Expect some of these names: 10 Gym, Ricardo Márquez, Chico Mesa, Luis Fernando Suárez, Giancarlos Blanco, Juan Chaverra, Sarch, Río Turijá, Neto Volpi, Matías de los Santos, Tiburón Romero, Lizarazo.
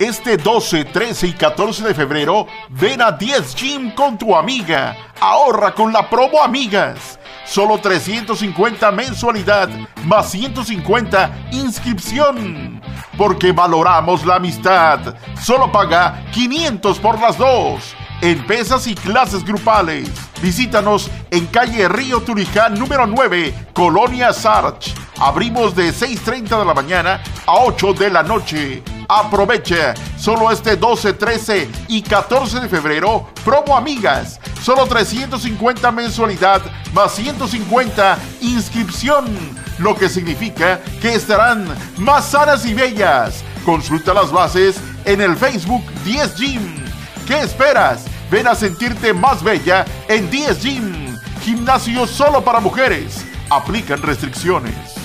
Este 12, 13 y 14 de febrero, ven a 10 Gym con tu amiga. Ahorra con la promo Amigas. Solo 350 mensualidad, más 150 inscripción. Porque valoramos la amistad. Solo paga 500 por las dos. En pesas y clases grupales. Visítanos en calle Río Turijá, número 9, Colonia Sarch. Abrimos de 6:30 de la mañana a 8 de la noche. Aprovecha, solo este 12, 13 y 14 de febrero, promo Amigas. Solo 350 mensualidad, más 150 inscripción. Lo que significa que estarán más sanas y bellas. Consulta las bases en el Facebook 10 Gym. ¿Qué esperas? Ven a sentirte más bella en 10 Gym. Gimnasio solo para mujeres. Aplican restricciones.